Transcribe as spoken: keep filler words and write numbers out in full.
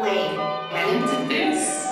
Wait, I didn't do this?